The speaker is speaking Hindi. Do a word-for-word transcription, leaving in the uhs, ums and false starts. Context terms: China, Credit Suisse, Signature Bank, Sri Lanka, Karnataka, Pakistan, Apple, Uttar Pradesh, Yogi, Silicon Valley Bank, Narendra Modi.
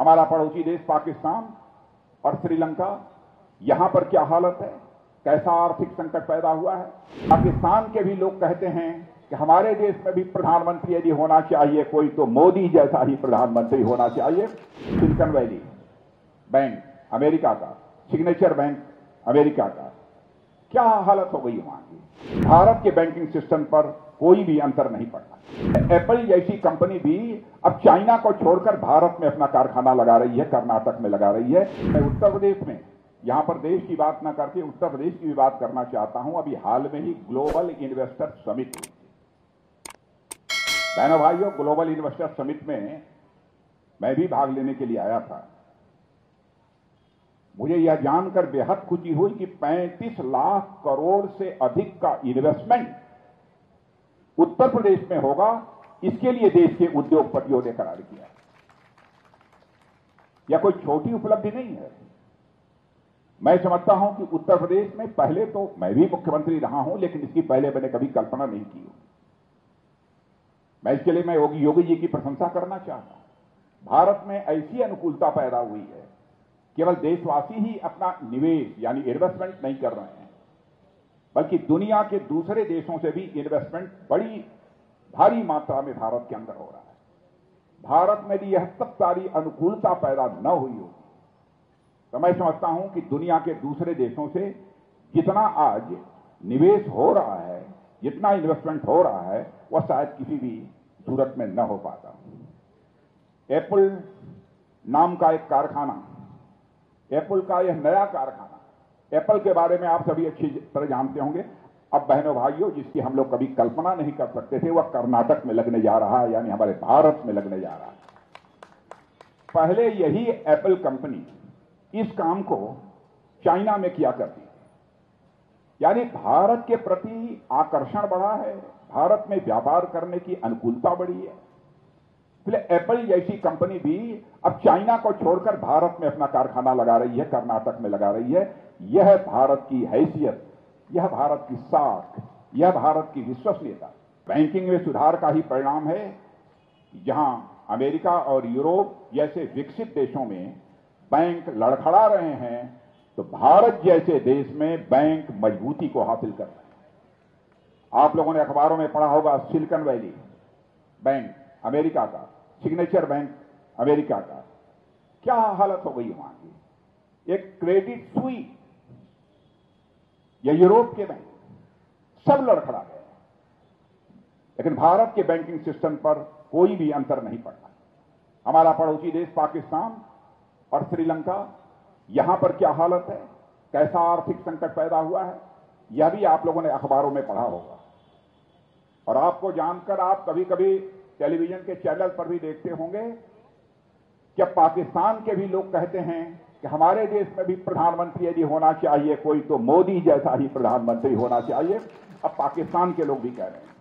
हमारा पड़ोसी देश पाकिस्तान और श्रीलंका, यहां पर क्या हालत है, कैसा आर्थिक संकट पैदा हुआ है। पाकिस्तान के भी लोग कहते हैं कि हमारे देश में भी प्रधानमंत्री यदि होना चाहिए कोई तो मोदी जैसा ही प्रधानमंत्री होना चाहिए। सिलिकॉन वैली बैंक अमेरिका का, सिग्नेचर बैंक अमेरिका का, क्या हालत हो गई वहां की। भारत के बैंकिंग सिस्टम पर कोई भी अंतर नहीं पड़ता। एप्पल जैसी कंपनी भी अब चाइना को छोड़कर भारत में अपना कारखाना लगा रही है, कर्नाटक में लगा रही है। मैं उत्तर प्रदेश में, यहां पर देश की बात ना करके उत्तर प्रदेश की भी बात करना चाहता हूं। अभी हाल में ही ग्लोबल इन्वेस्टर समिट, बहनों भाइयों, ग्लोबल इन्वेस्टर समिट में मैं भी भाग लेने के लिए आया था। मुझे यह जानकर बेहद खुशी हुई कि पैंतीस लाख करोड़ से अधिक का इन्वेस्टमेंट उत्तर प्रदेश में होगा। इसके लिए देश के उद्योगपतियों ने करार किया। यह कोई छोटी उपलब्धि नहीं है। मैं समझता हूं कि उत्तर प्रदेश में, पहले तो मैं भी मुख्यमंत्री रहा हूं लेकिन इसकी पहले मैंने कभी कल्पना नहीं की हो। मैं इसके लिए मैं योगी, योगी जी की प्रशंसा करना चाहता हूं। भारत में ऐसी अनुकूलता पैदा हुई है, केवल देशवासी ही अपना निवेश यानी इन्वेस्टमेंट नहीं कर रहे हैं बल्कि दुनिया के दूसरे देशों से भी इन्वेस्टमेंट बड़ी भारी मात्रा में भारत के अंदर हो रहा है। भारत में भी यह सब सारी अनुकूलता पैदा न हुई होगी तो मैं समझता हूं कि दुनिया के दूसरे देशों से जितना आज निवेश हो रहा है, जितना इन्वेस्टमेंट हो रहा है, वह शायद किसी भी सूरत में न हो पाता। एप्पल नाम का एक कारखाना, एप्पल का यह नया कारखाना, एप्पल के बारे में आप सभी अच्छी तरह जानते होंगे। अब बहनों भाइयों, जिसकी हम लोग कभी कल्पना नहीं कर सकते थे, वह कर्नाटक में लगने जा रहा है, यानी हमारे भारत में लगने जा रहा है। पहले यही एप्पल कंपनी इस काम को चाइना में किया करती, यानी भारत के प्रति आकर्षण बढ़ा है, भारत में व्यापार करने की अनुकूलता बढ़ी है। एप्पल जैसी कंपनी भी अब चाइना को छोड़कर भारत में अपना कारखाना लगा रही है, कर्नाटक में लगा रही है। यह भारत की हैसियत, यह भारत की साख, यह भारत की विश्वसनीयता बैंकिंग में सुधार का ही परिणाम है। जहां अमेरिका और यूरोप जैसे विकसित देशों में बैंक लड़खड़ा रहे हैं, तो भारत जैसे देश में बैंक मजबूती को हासिल कर रहे हैं। आप लोगों ने अखबारों में पढ़ा होगा, सिलिकॉन वैली बैंक अमेरिका का, सिग्नेचर बैंक अमेरिका का, क्या हालत हो गई वहां की। एक क्रेडिट सुई, ये यूरोप के बैंक सब लड़खड़ा गए, लेकिन भारत के बैंकिंग सिस्टम पर कोई भी अंतर नहीं पड़ा। हमारा पड़ोसी देश पाकिस्तान और श्रीलंका, यहां पर क्या हालत है, कैसा आर्थिक संकट पैदा हुआ है, यह भी आप लोगों ने अखबारों में पढ़ा होगा। और आपको जानकर आप कभी कभी टेलीविजन के चैनल पर भी देखते होंगे कि पाकिस्तान के भी लोग कहते हैं कि हमारे देश में भी प्रधानमंत्री यदि होना चाहिए कोई तो मोदी जैसा ही प्रधानमंत्री होना चाहिए। अब पाकिस्तान के लोग भी कह रहे हैं।